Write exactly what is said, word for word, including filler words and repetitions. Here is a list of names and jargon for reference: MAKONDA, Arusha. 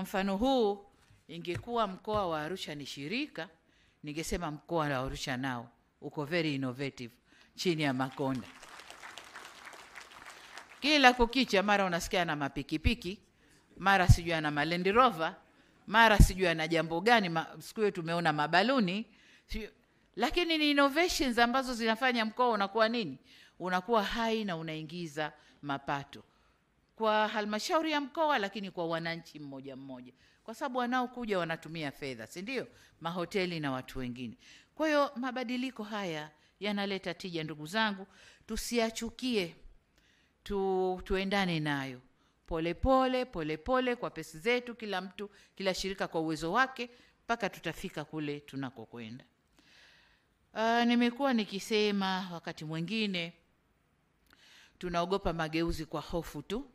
Kwa mfano huu, ingekuwa mkoa wa Arusha ni shirika, ningesema mkoa wa Arusha nao uko very innovative chini ya Makonda. Kila kukicha mara unasikia na mapikipiki, mara sijui na Land Rover, mara sijui na jambo gani, siku yetu tumeona mabaluni, sijui. Lakini ni innovations ambazo zinafanya mkoa unakuwa nini? Unakuwa hai na unaingiza mapato kwa halmashauri ya mkoa, lakini kwa wananchi mmoja mmoja, kwa sababu wanaokuja wanatumia fedha, si ndio? Mahoteli na watu wengine. Kwa hiyo mabadiliko haya yanaleta tija, ndugu zangu, tusiachukie, tu tuendane nayo polepole polepole kwa pesa zetu, kila mtu, kila shirika kwa uwezo wake, mpaka tutafika kule tunakokwenda. Uh, nimekuwa nikisema wakati mwingine tunaogopa mageuzi kwa hofu tu.